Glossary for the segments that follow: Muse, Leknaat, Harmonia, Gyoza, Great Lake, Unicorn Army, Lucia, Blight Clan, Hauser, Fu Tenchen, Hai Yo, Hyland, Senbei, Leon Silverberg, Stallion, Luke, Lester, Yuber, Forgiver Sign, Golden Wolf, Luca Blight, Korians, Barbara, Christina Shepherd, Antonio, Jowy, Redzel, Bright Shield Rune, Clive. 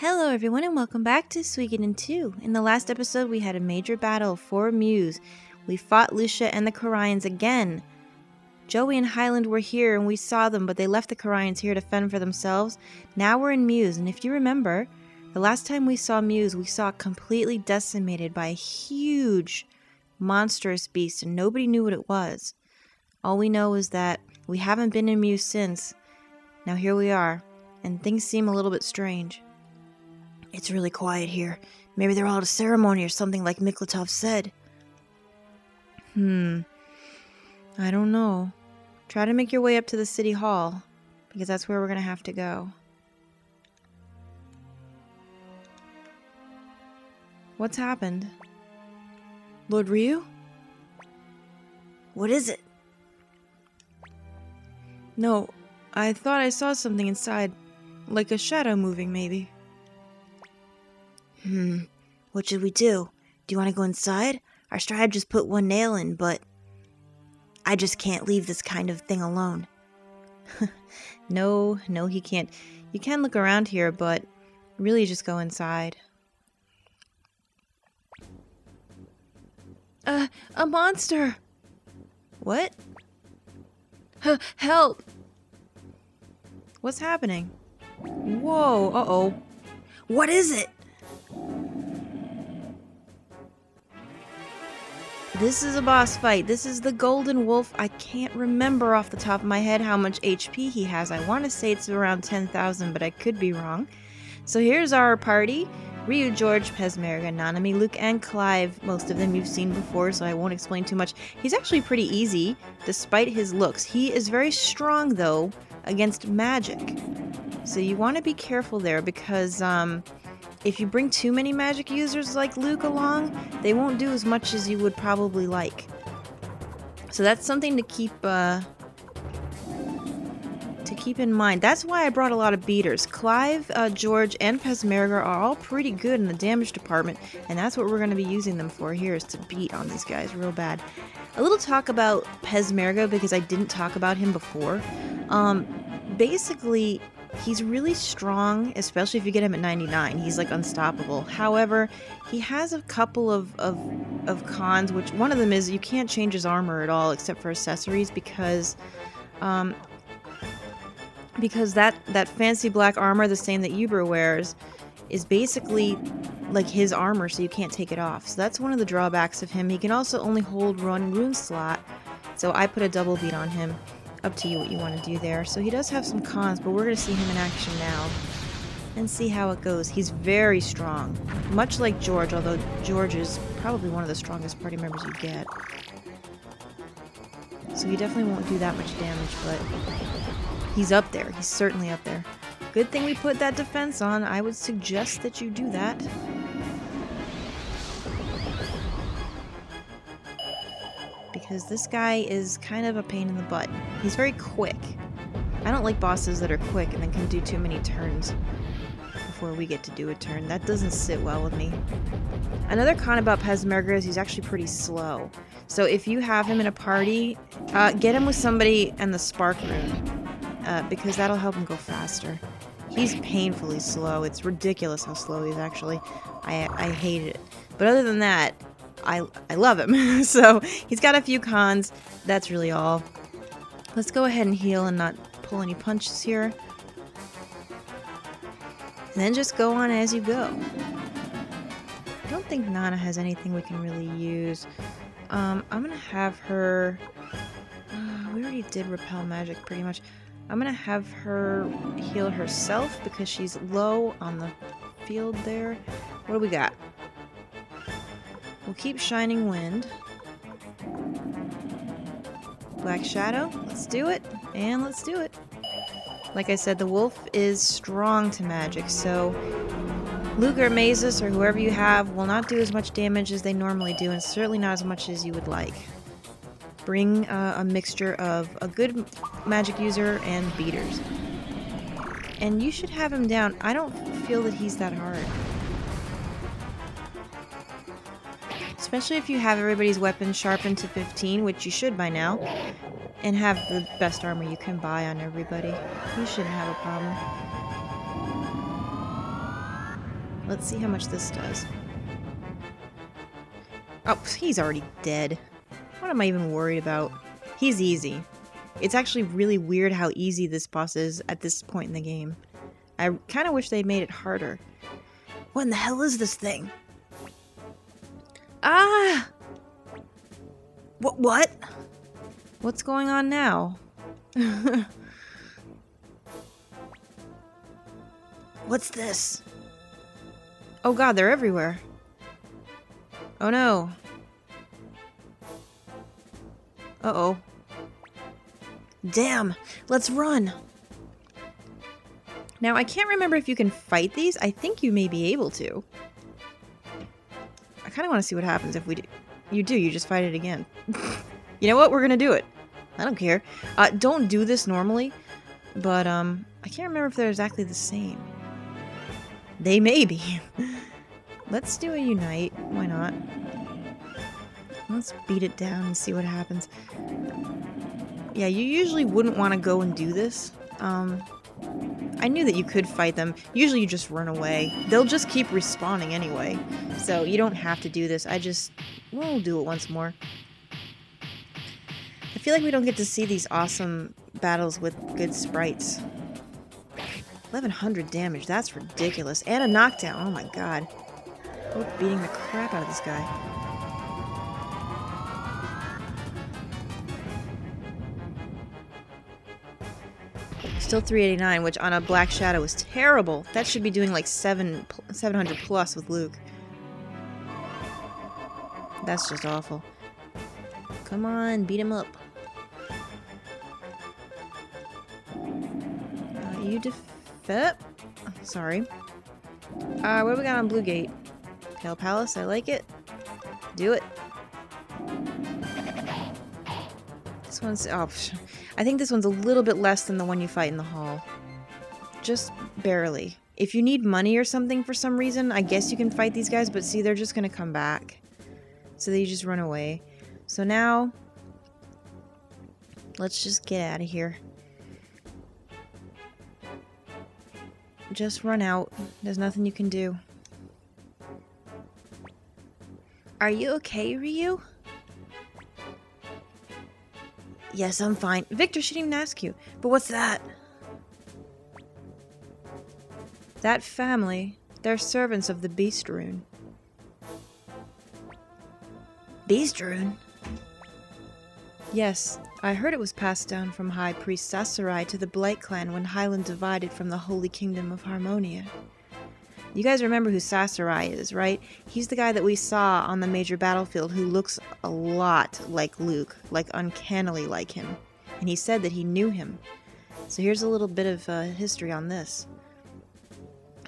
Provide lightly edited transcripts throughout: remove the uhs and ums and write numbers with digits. Hello everyone and welcome back to Suikoden 2. In the last episode we had a major battle for Muse. We fought Lucia and the Korians again. Jowy and Hyland were here and we saw them, but they left the Korians here to fend for themselves. Now we're in Muse, and if you remember, the last time we saw Muse, we saw it completely decimated by a huge monstrous beast and nobody knew what it was. All we know is that we haven't been in Muse since. Now here we are, and things seem a little bit strange. It's really quiet here. Maybe they're all at a ceremony or something like Miklotov said. I don't know. Try to make your way up to the city hall, because that's where we're going to have to go. What's happened? Lord Riou? What is it? No, I thought I saw something inside. Like a shadow moving, maybe. What should we do? Do you want to go inside? Our scribe just put one nail in, but I just can't leave this kind of thing alone. No, he can't. You can look around here, but really just go inside. A monster! What? Help! What's happening? Whoa, uh-oh. What is it? This is a boss fight. This is the Golden Wolf. I can't remember off the top of my head how much HP he has. I want to say it's around 10,000, but I could be wrong. So here's our party. Riou, George, Pesmerga, Nanami, Luke, and Clive. Most of them you've seen before, so I won't explain too much. He's actually pretty easy, despite his looks. He is very strong, though, against magic. So you want to be careful there, because if you bring too many magic users like Luke along, they won't do as much as you would probably like. So that's something to keep in mind. That's why I brought a lot of beaters. Clive, George, and Pesmerga are all pretty good in the damage department, and that's what we're going to be using them for here, is to beat on these guys real bad. A little talk about Pesmerga, because I didn't talk about him before. Basically, he's really strong, especially if you get him at 99. He's like unstoppable. However, he has a couple of cons, which one of them is you can't change his armor at all except for accessories, because that fancy black armor, the same that Yuber wears, is basically like his armor, so you can't take it off. So that's one of the drawbacks of him. He can also only hold one rune slot, so I put a double beat on him. Up to you what you want to do there. So he does have some cons, but we're going to see him in action now and see how it goes. He's very strong, much like George, although George is probably one of the strongest party members you get. So he definitely won't do that much damage, but he's up there. He's certainly up there. Good thing we put that defense on. I would suggest that you do that. Because this guy is kind of a pain in the butt. He's very quick. I don't like bosses that are quick and then can do too many turns before we get to do a turn. That doesn't sit well with me. Another con about Pesmerga is he's actually pretty slow. So if you have him in a party, get him with somebody and the spark rune, because that'll help him go faster. He's painfully slow. It's ridiculous how slow he is, actually. I hate it. But other than that, I love him. So he's got a few cons. That's really all. Let's go ahead and heal and not pull any punches here. And then just go on as you go. I don't think Nana has anything we can really use. I'm going to have her... we already did repel magic pretty much. I'm going to have her heal herself because she's low on the field there. What do we got? We'll keep Shining Wind. Black Shadow. Let's do it. And let's do it. Like I said, the wolf is strong to magic, so Luke or Mazes or whoever you have will not do as much damage as they normally do, and certainly not as much as you would like. Bring a mixture of a good magic user and beaters. And you should have him down. I don't feel that he's that hard. Especially if you have everybody's weapons sharpened to 15, which you should by now, and have the best armor you can buy on everybody. You shouldn't have a problem. Let's see how much this does. Oh, he's already dead. What am I even worried about? He's easy. It's actually really weird how easy this boss is at this point in the game. I kind of wish they made it harder. What in the hell is this thing? Ah! What? What's going on now? What's this? Oh god, they're everywhere. Oh no. Uh-oh. Damn! Let's run! Now, I can't remember if you can fight these. I think you may be able to. I kind of want to see what happens if we do. You do, you just fight it again. You know what? We're gonna do it. I don't care. Don't do this normally, but I can't remember if they're exactly the same. They may be. Let's do a unite. Why not? Let's beat it down and see what happens. Yeah, you usually wouldn't want to go and do this. I knew that you could fight them. Usually you just run away. They'll just keep respawning anyway. So you don't have to do this. We'll do it once more. I feel like we don't get to see these awesome battles with good sprites. 1100 damage, that's ridiculous. And a knockdown, oh my god. We're beating the crap out of this guy. Still 389, which on a Black Shadow is terrible. That should be doing like 700 plus with Luke. That's just awful. Come on, beat him up. You sorry. What do we got on Blue Gate? Pale Palace, I like it. Do it. This one's... Oh, I think this one's a little bit less than the one you fight in the hall. Just barely. If you need money or something for some reason, I guess you can fight these guys, but see, they're just gonna come back. So they just run away. So now... Let's just get out of here. Just run out. There's nothing you can do. Are you okay, Riou? Yes, I'm fine. Victor, she didn't even ask you. But what's that? That family, they're servants of the Beast Rune. Beast Rune? Yes, I heard it was passed down from High Priest Sasarai to the Blight Clan when Hyland divided from the Holy Kingdom of Harmonia. You guys remember who Sasarai is, right? He's the guy that we saw on the major battlefield who looks a lot like Luke, like uncannily like him. And he said that he knew him. So here's a little bit of history on this.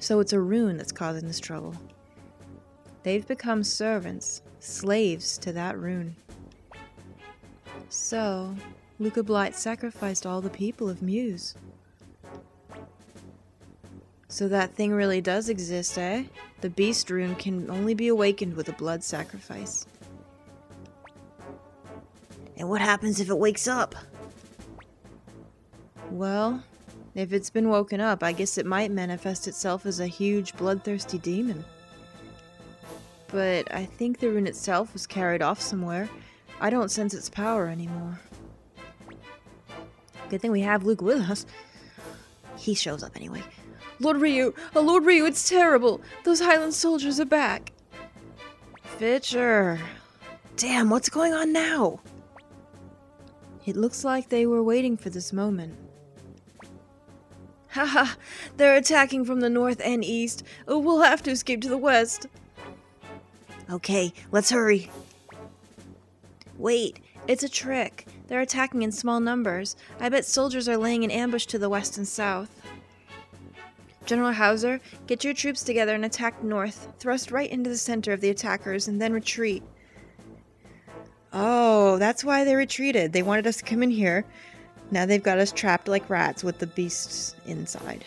So it's a rune that's causing this trouble. They've become servants, slaves to that rune. So, Luca Blight sacrificed all the people of Muse. So that thing really does exist, eh? The Beast Rune can only be awakened with a blood sacrifice. And what happens if it wakes up? Well, if it's been woken up, I guess it might manifest itself as a huge bloodthirsty demon. But I think the rune itself was carried off somewhere. I don't sense its power anymore. Good thing we have Luke with us. He shows up anyway. Lord Riou! Oh, Lord Riou, it's terrible! Those Highland soldiers are back! Fitcher! Damn, what's going on now? It looks like they were waiting for this moment. Haha! They're attacking from the north and east. Oh, we'll have to escape to the west. Okay, let's hurry. Wait, it's a trick. They're attacking in small numbers. I bet soldiers are laying an ambush to the west and south. General Hauser, get your troops together and attack north. Thrust right into the center of the attackers and then retreat. Oh, that's why they retreated. They wanted us to come in here. Now they've got us trapped like rats with the beasts inside.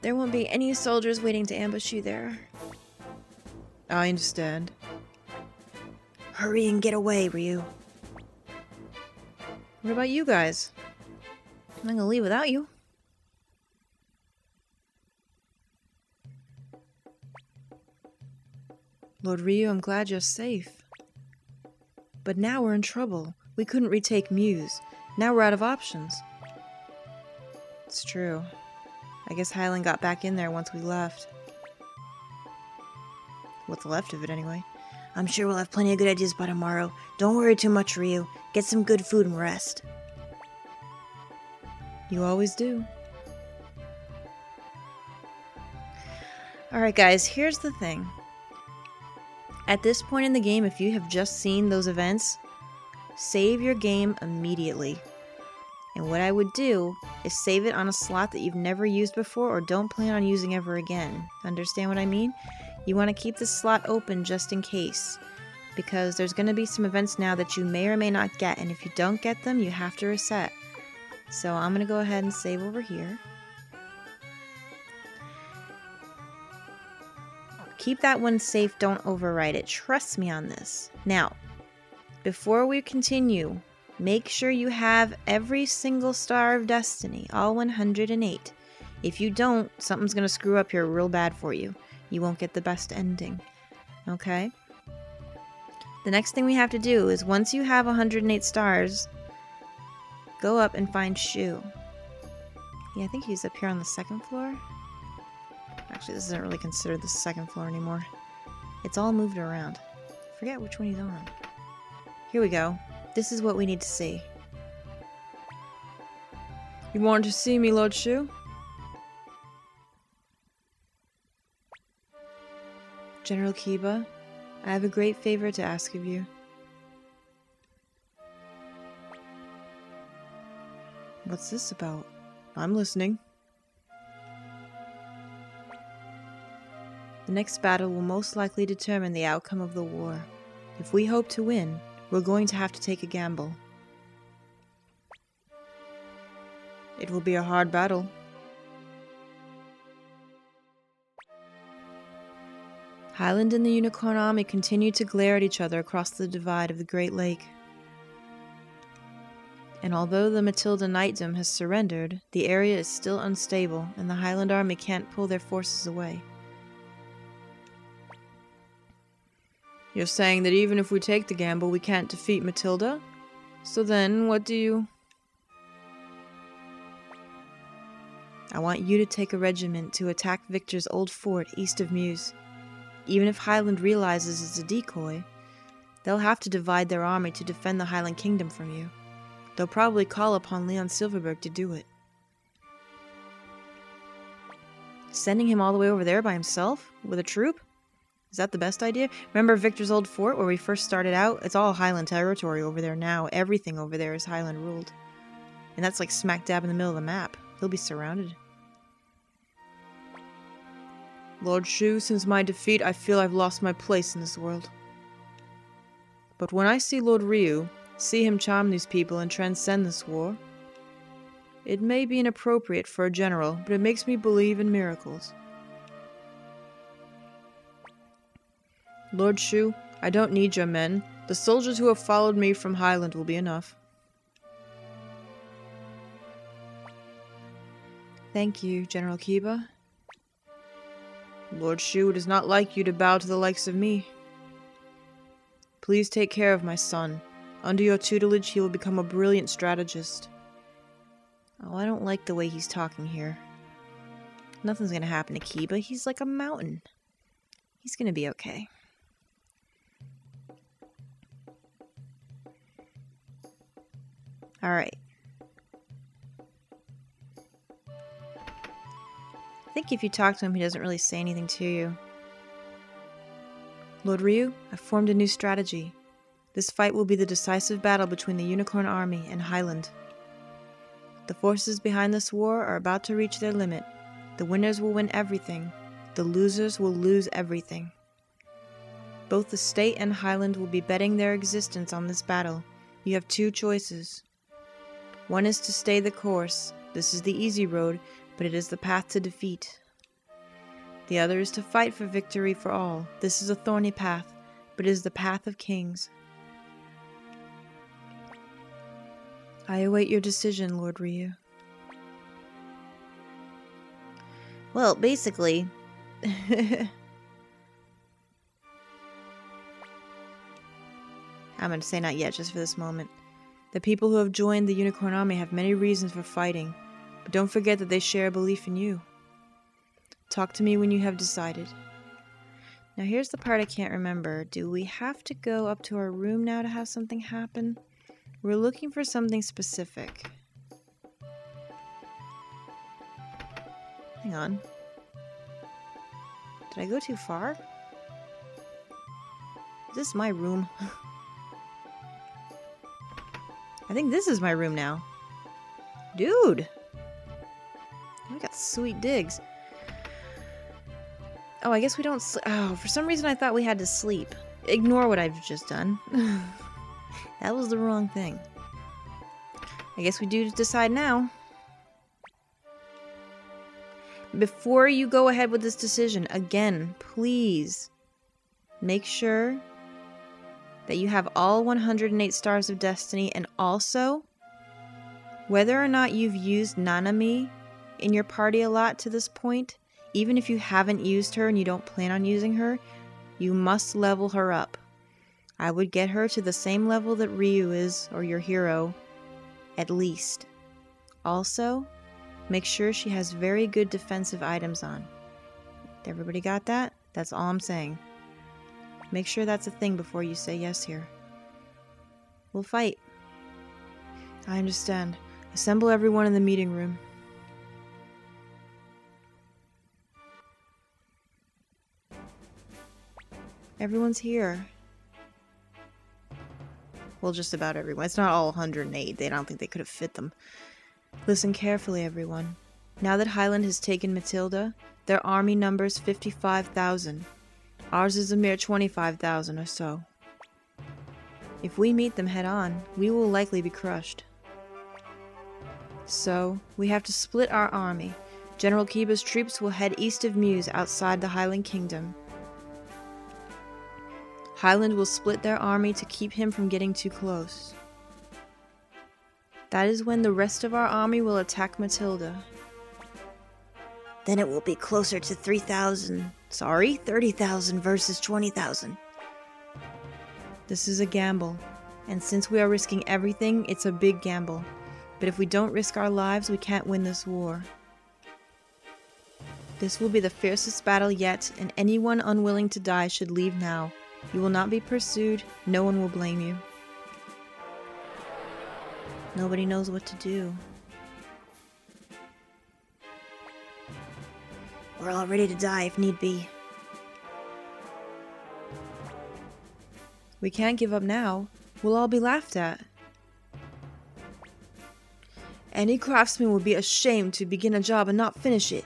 There won't be any soldiers waiting to ambush you there. I understand. Hurry and get away, Riou. What about you guys? I'm not gonna leave without you. Lord Riou, I'm glad you're safe. But now we're in trouble. We couldn't retake Muse. Now we're out of options. It's true. I guess Hyland got back in there once we left. What's left of it, anyway? I'm sure we'll have plenty of good ideas by tomorrow. Don't worry too much, Riou. Get some good food and rest. You always do. Alright guys, here's the thing. At this point in the game, if you have just seen those events, save your game immediately. And what I would do is save it on a slot that you've never used before or don't plan on using ever again. Understand what I mean? You want to keep this slot open just in case, because there's going to be some events now that you may or may not get, and if you don't get them, you have to reset. So I'm going to go ahead and save over here. Keep that one safe, don't overwrite it. Trust me on this. Now, before we continue, make sure you have every single Star of Destiny, all 108. If you don't, something's going to screw up here real bad for you. You won't get the best ending. Okay? The next thing we have to do is, once you have 108 stars, go up and find Shu. Yeah, I think he's up here on the second floor. Actually, this isn't really considered the second floor anymore. It's all moved around. I forget which one he's on. Here we go. This is what we need to see. You want to see me, Lord Shu? General Kiba, I have a great favor to ask of you. What's this about? I'm listening. The next battle will most likely determine the outcome of the war. If we hope to win, we're going to have to take a gamble. It will be a hard battle. Hyland and the Unicorn Army continue to glare at each other across the divide of the Great Lake. And although the Matilda Knightdom has surrendered, the area is still unstable, and the Hyland Army can't pull their forces away. You're saying that even if we take the gamble, we can't defeat Matilda? So then, what do you... I want you to take a regiment to attack Victor's old fort east of Meuse. Even if Hyland realizes it's a decoy, they'll have to divide their army to defend the Hyland Kingdom from you. They'll probably call upon Leon Silverberg to do it. Sending him all the way over there by himself? With a troop? Is that the best idea? Remember Victor's old fort where we first started out? It's all Hyland territory over there now. Everything over there is Hyland ruled. And that's like smack dab in the middle of the map. They'll be surrounded. Lord Shu, since my defeat, I feel I've lost my place in this world. But when I see Lord Riou, see him charm these people and transcend this war, it may be inappropriate for a general, but it makes me believe in miracles. Lord Shu, I don't need your men. The soldiers who have followed me from Hyland will be enough. Thank you, General Kiba. Lord Shu, it is not like you to bow to the likes of me. Please take care of my son. Under your tutelage, he will become a brilliant strategist. Oh, I don't like the way he's talking here. Nothing's going to happen to Kiba. He's like a mountain. He's going to be okay. Alright. I think if you talk to him, he doesn't really say anything to you. Lord Riou, I've formed a new strategy. This fight will be the decisive battle between the Unicorn Army and Hyland. The forces behind this war are about to reach their limit. The winners will win everything. The losers will lose everything. Both the state and Hyland will be betting their existence on this battle. You have two choices. One is to stay the course. This is the easy road, but it is the path to defeat. The other is to fight for victory for all. This is a thorny path, but it is the path of kings. I await your decision, Lord Riou. Well, basically... I'm going to say not yet, just for this moment. The people who have joined the Unicorn Army have many reasons for fighting, but don't forget that they share a belief in you. Talk to me when you have decided. Now here's the part I can't remember. Do we have to go up to our room now to have something happen? We're looking for something specific. Hang on. Did I go too far? Is this my room? I think this is my room now. Dude! We got sweet digs. Oh, I guess we don't oh, for some reason I thought we had to sleep. Ignore what I've just done. That was the wrong thing. I guess we do decide now. Before you go ahead with this decision, again, please make sure that you have all 108 Stars of Destiny, and also whether or not you've used Nanami in your party a lot to this point, even if you haven't used her and you don't plan on using her, you must level her up. I would get her to the same level that Riou is, or your hero, at least. Also, make sure she has very good defensive items on. Everybody got that? That's all I'm saying. Make sure that's a thing before you say yes here. We'll fight. I understand. Assemble everyone in the meeting room. Everyone's here. Well, just about everyone. It's not all 108. They don't think they could have fit them. Listen carefully, everyone. Now that Hyland has taken Matilda, their army numbers 55,000. Ours is a mere 25,000 or so. If we meet them head-on, we will likely be crushed. So, we have to split our army. General Kiba's troops will head east of Meuse outside the Highland Kingdom. Hyland will split their army to keep him from getting too close. That is when the rest of our army will attack Matilda. Then it will be closer to 3,000. Sorry, 30,000 versus 20,000. This is a gamble, and since we are risking everything, it's a big gamble. But if we don't risk our lives, we can't win this war. This will be the fiercest battle yet, and anyone unwilling to die should leave now. You will not be pursued, no one will blame you. Nobody knows what to do. We're all ready to die if need be. We can't give up now. We'll all be laughed at. Any craftsman would be ashamed to begin a job and not finish it.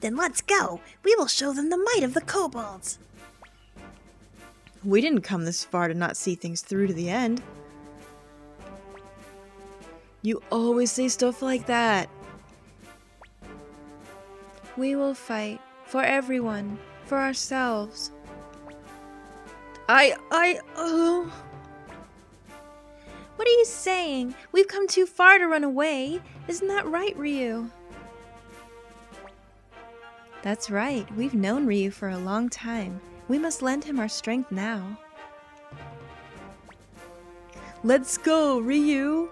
Then let's go. We will show them the might of the kobolds. We didn't come this far to not see things through to the end. You always say stuff like that. We will fight. For everyone. For ourselves. Oh. What are you saying? We've come too far to run away. Isn't that right, Riou? That's right. We've known Riou for a long time. We must lend him our strength now. Let's go, Riou!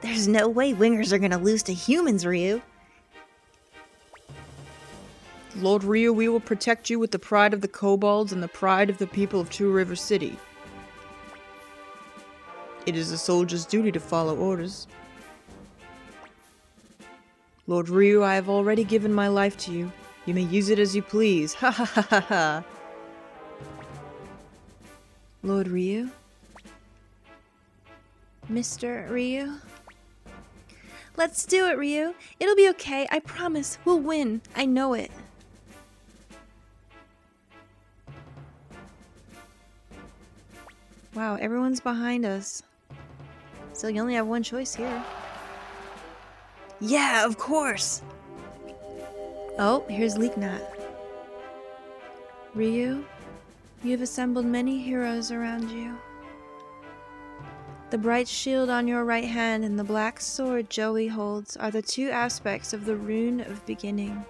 There's no way wingers are gonna lose to humans, Riou. Lord Riou, we will protect you with the pride of the kobolds and the pride of the people of Two River City. It is a soldier's duty to follow orders. Lord Riou, I have already given my life to you. You may use it as you please. Ha ha ha ha ha. Lord Riou? Mr. Riou? Let's do it, Riou. It'll be okay. I promise. We'll win. I know it. Wow, everyone's behind us. So you only have one choice here. Yeah, of course! Oh, here's Leknaat. Riou, you've assembled many heroes around you. The bright shield on your right hand and the black sword Jowy holds are the two aspects of the Rune of Beginning.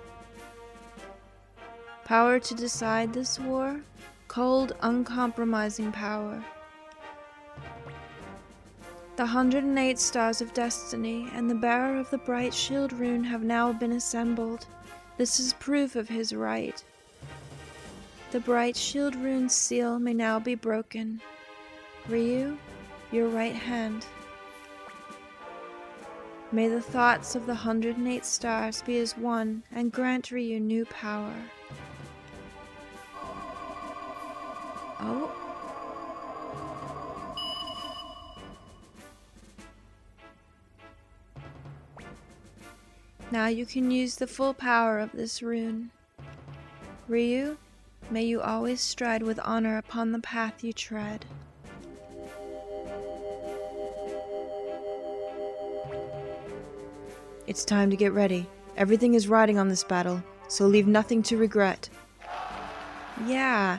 Power to decide this war, cold, uncompromising power. The 108 Stars of Destiny and the bearer of the Bright Shield Rune have now been assembled. This is proof of his right. The Bright Shield Rune seal may now be broken. Riou, your right hand. May the thoughts of the 108 stars be as one and grant Riou new power. Oh. Now you can use the full power of this rune. Riou, may you always stride with honor upon the path you tread. It's time to get ready. Everything is riding on this battle, so leave nothing to regret. Yeah,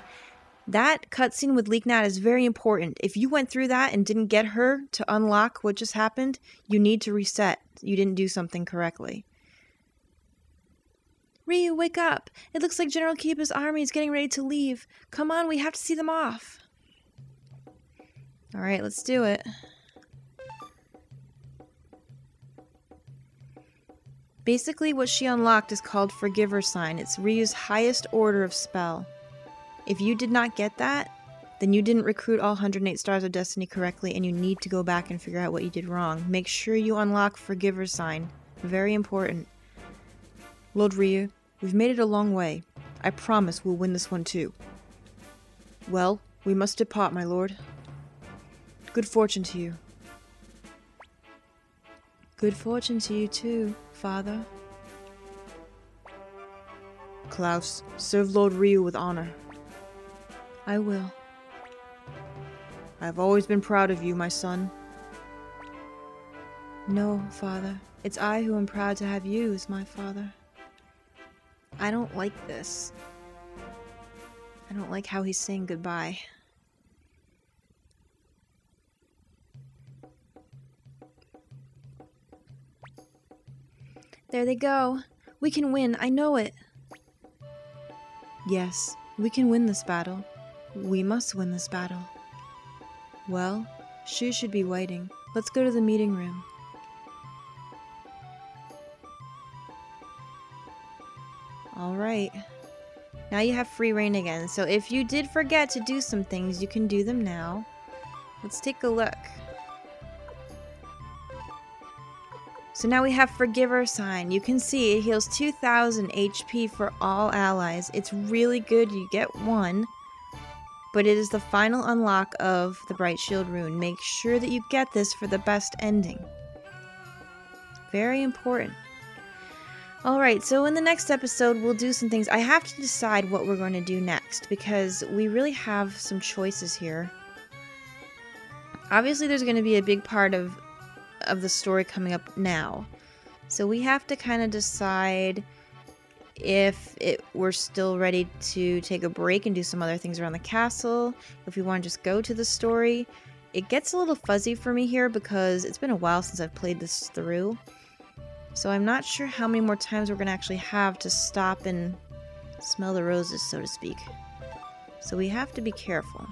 that cutscene with Leknaat is very important. If you went through that and didn't get her to unlock what just happened, you need to reset. You didn't do something correctly. Riou, wake up. It looks like General Kiba's army is getting ready to leave. Come on, we have to see them off. All right, let's do it. Basically, what she unlocked is called Forgiver Sign. It's Riou's highest order of spell. If you did not get that, then you didn't recruit all 108 Stars of Destiny correctly, and you need to go back and figure out what you did wrong. Make sure you unlock Forgiver Sign. Very important. Lord Riou, we've made it a long way. I promise we'll win this one too. Well, we must depart, my lord. Good fortune to you. Good fortune to you too, Father. Klaus, serve Lord Riou with honor. I will. I have always been proud of you, my son. No, Father. It's I who am proud to have you as my father. I don't like this. I don't like how he's saying goodbye. There they go. We can win. I know it. Yes, we can win this battle. We must win this battle. Well, Shu should be waiting. Let's go to the meeting room. All right. Now you have free reign again. So if you did forget to do some things, you can do them now. Let's take a look. So now we have Forgiver Sign. You can see it heals 2,000 HP for all allies. It's really good. You get one. But it is the final unlock of the Bright Shield Rune. Make sure that you get this for the best ending. Very important. Alright, so in the next episode, we'll do some things. I have to decide what we're going to do next, because we really have some choices here. Obviously, there's going to be a big part of the story coming up now. So we have to kind of decide if we're still ready to take a break and do some other things around the castle, if we want to just go to the story. It gets a little fuzzy for me here because it's been a while since I've played this through. So I'm not sure how many more times we're going to actually have to stop and smell the roses, so to speak. So we have to be careful.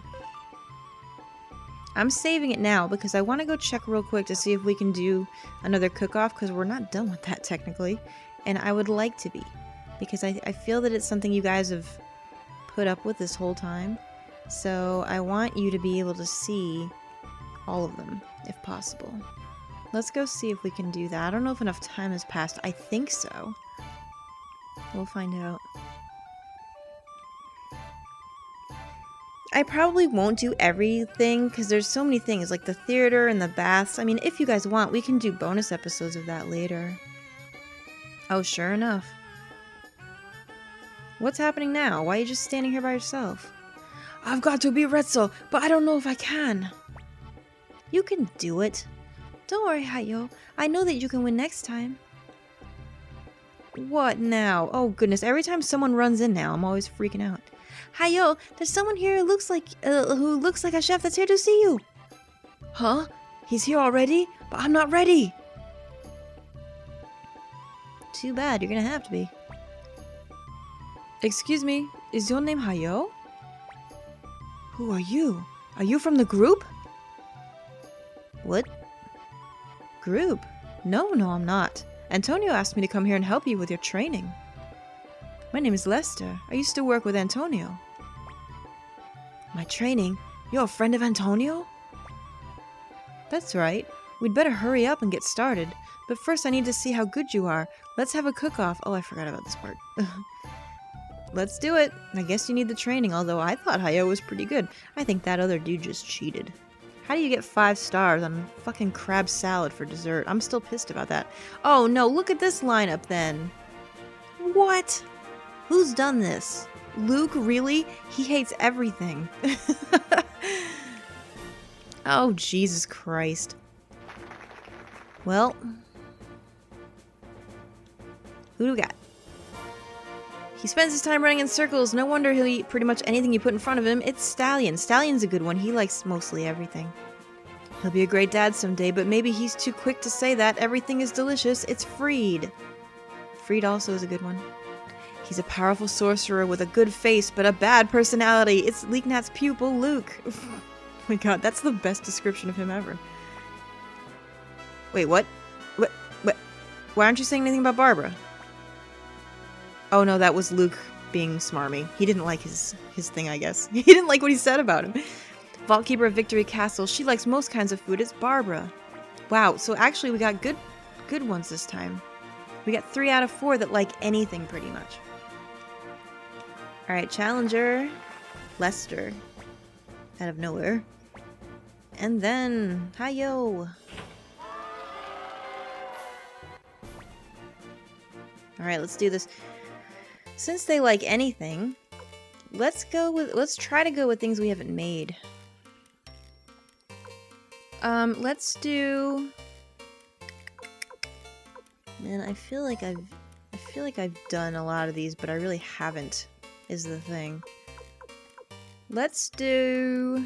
I'm saving it now because I want to go check real quick to see if we can do another cook-off, because we're not done with that technically, and I would like to be, because I feel that it's something you guys have put up with this whole time, so I want you to be able to see all of them if possible. Let's go see if we can do that. I don't know if enough time has passed. I think so. We'll find out. I probably won't do everything because there's so many things, like the theater and the baths. I mean, if you guys want, we can do bonus episodes of that later. Oh, sure enough. What's happening now? Why are you just standing here by yourself? I've got to be Redzel, but I don't know if I can. You can do it. Don't worry, Hai Yo. I know that you can win next time. What now? Oh, goodness. Every time someone runs in now, I'm always freaking out. Hai Yo, there's someone here who looks like a chef that's here to see you. Huh? He's here already? But I'm not ready. Too bad. You're going to have to be. Excuse me. Is your name Hai Yo? Who are you? Are you from the group? What? Group? No, I'm not. Antonio asked me to come here and help you with your training. My name is Lester. I used to work with Antonio. My training? You're a friend of Antonio? That's right. We'd better hurry up and get started. But first I need to see how good you are. Let's have a cook-off. Oh, I forgot about this part. Let's do it. I guess you need the training, although I thought Hai Yo was pretty good. I think that other dude just cheated. How do you get 5 stars on fucking crab salad for dessert? I'm still pissed about that. Oh no, look at this lineup then. What? Who's done this? Luke, really? He hates everything. Oh, Jesus Christ. Well. Who do we got? He spends his time running in circles. No wonder he'll eat pretty much anything you put in front of him. It's Stallion. Stallion's a good one. He likes mostly everything. He'll be a great dad someday, but maybe he's too quick to say that. Everything is delicious. It's Freed. Freed also is a good one. He's a powerful sorcerer with a good face, but a bad personality. It's Leknaat's pupil, Luke. Oh my god, that's the best description of him ever. Wait, what? What? Why aren't you saying anything about Barbara? Oh no, that was Luke being smarmy. He didn't like his thing, I guess. He didn't like what he said about him. Vaultkeeper of Victory Castle. She likes most kinds of food. It's Barbara. Wow, so actually we got good ones this time. We got 3 out of 4 that like anything, pretty much. Alright, Challenger. Lester. Out of nowhere. And then... Hai Yo! Alright, let's do this. Since they like anything, let's try to go with things we haven't made. Let's do. Man, I feel like I've done a lot of these, but I really haven't, is the thing. Let's do.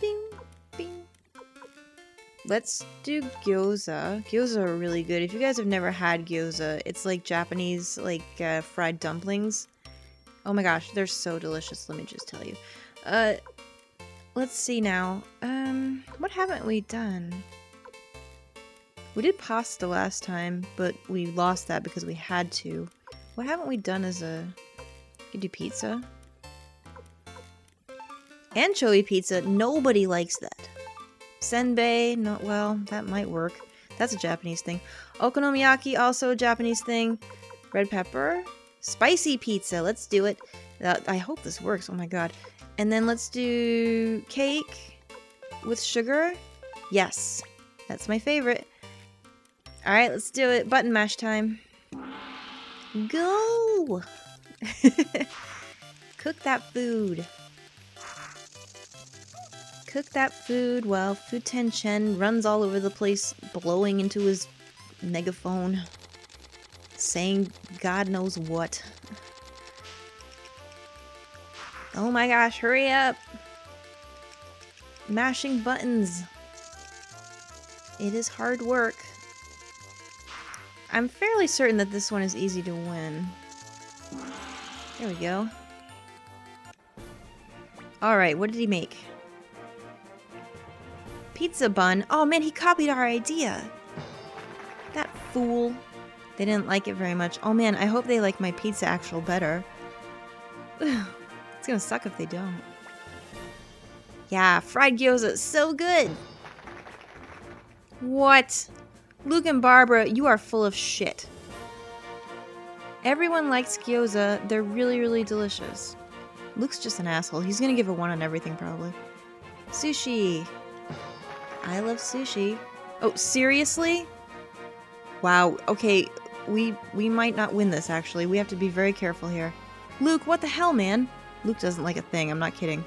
Bing, bing. Let's do gyoza. Gyoza are really good. If you guys have never had gyoza, it's like Japanese, like, fried dumplings. Oh my gosh, they're so delicious, let me just tell you. Let's see now. What haven't we done? We did pasta last time, but we lost that because we had to. What haven't we done as a... We could do pizza. Anchovy pizza, nobody likes that. Senbei, not well, that might work. That's a Japanese thing. Okonomiyaki, also a Japanese thing. Red pepper. Spicy pizza, let's do it. I hope this works, oh my god. And then let's do cake with sugar. Yes, that's my favorite. Alright, let's do it. Button mash time. Go! Cook that food. Cook that food while Fu Tenchen runs all over the place, blowing into his megaphone, saying God knows what. Oh my gosh, hurry up! Mashing buttons. It is hard work. I'm fairly certain that this one is easy to win. There we go. Alright, what did he make? Pizza bun. Oh man, he copied our idea. That fool. They didn't like it very much. Oh man, I hope they like my pizza actual better. It's gonna suck if they don't. Yeah, fried gyoza, so good. What? Luke and Barbara, you are full of shit. Everyone likes gyoza. They're really, really delicious. Luke's just an asshole. He's gonna give a 1 on everything probably. Sushi. I love sushi. Oh, seriously? Wow, okay, we might not win this, actually. We have to be very careful here. Luke, what the hell, man? Luke doesn't like a thing, I'm not kidding.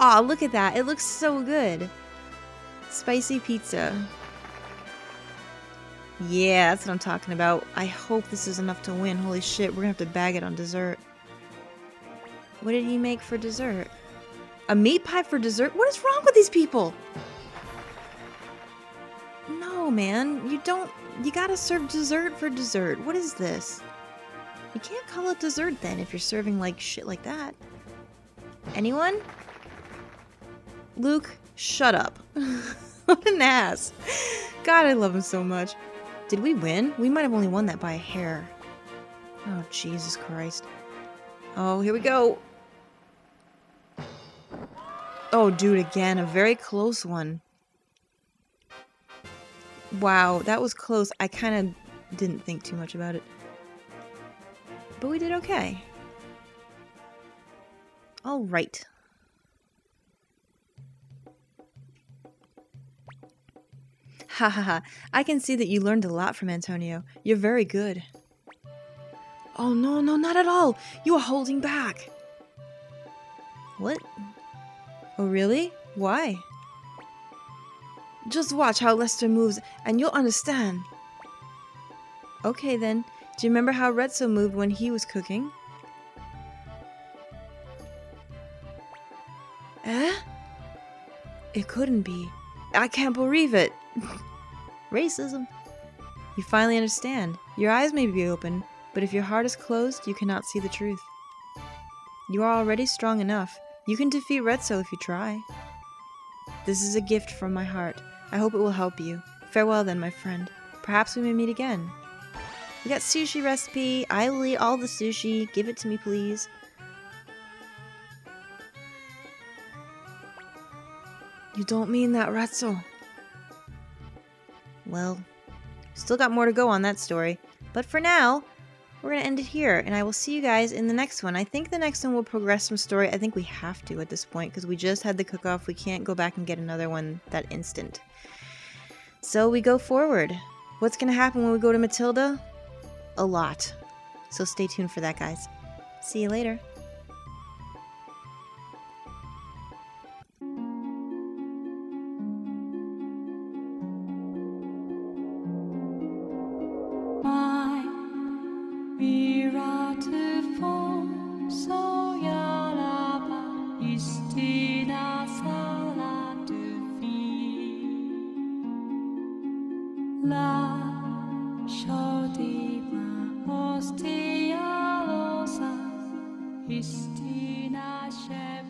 Aw, look at that. It looks so good. Spicy pizza. Yeah, that's what I'm talking about. I hope this is enough to win. Holy shit, we're gonna have to bag it on dessert. What did he make for dessert? A meat pie for dessert? What is wrong with these people? No, man. You gotta serve dessert for dessert. What is this? You can't call it dessert then if you're serving like shit like that. Anyone? Luke, shut up. What an ass. God, I love him so much. Did we win? We might have only won that by a hair. Oh, Jesus Christ. Oh, here we go. Oh, dude, again, a very close one. Wow, that was close. I kind of didn't think too much about it. But we did okay. All right. Ha ha ha. I can see that you learned a lot from Antonio. You're very good. Oh, no, no, not at all. You are holding back. What? Oh, really? Why? Just watch how Lester moves and you'll understand. Okay, then. Do you remember how Redzel moved when he was cooking? Eh? It couldn't be. I can't believe it. Racism. You finally understand. Your eyes may be open, but if your heart is closed, you cannot see the truth. You are already strong enough. You can defeat Redzel if you try. This is a gift from my heart. I hope it will help you. Farewell then, my friend. Perhaps we may meet again. We got sushi recipe. I will eat all the sushi. Give it to me, please. You don't mean that, Redzel. Well, still got more to go on that story. But for now, we're going to end it here, and I will see you guys in the next one. I think the next one will progress some story. I think we have to at this point, because we just had the cook-off. We can't go back and get another one that instant. So we go forward. What's going to happen when we go to Matilda? A lot. So stay tuned for that, guys. See you later. Christina Shepherd.